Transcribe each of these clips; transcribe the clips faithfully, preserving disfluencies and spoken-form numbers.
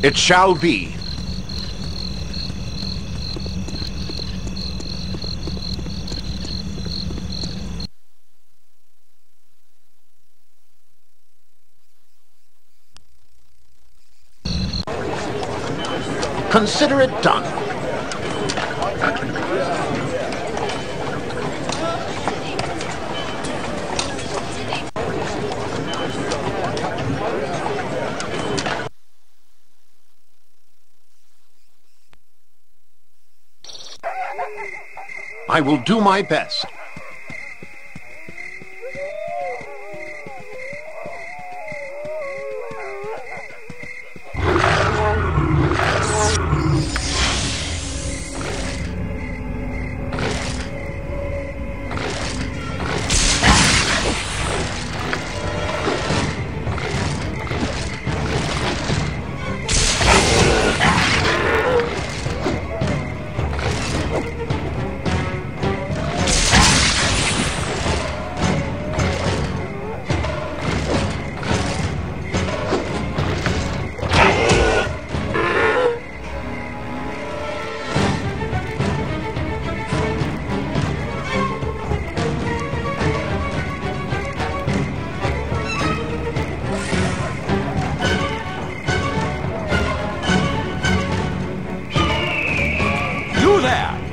It shall be. Consider it done. I will do my best.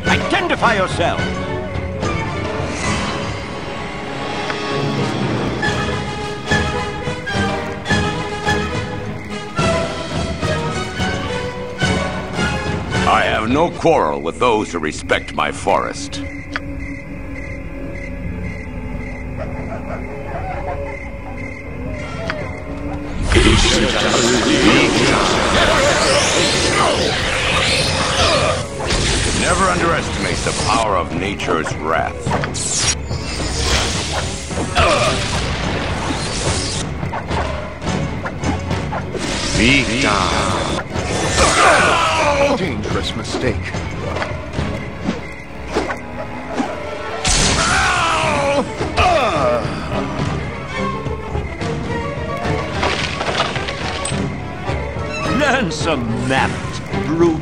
Identify yourself. I have no quarrel with those who respect my forest. Never underestimate the power of nature's wrath. Victor. Dangerous mistake. Learn some manners, brute.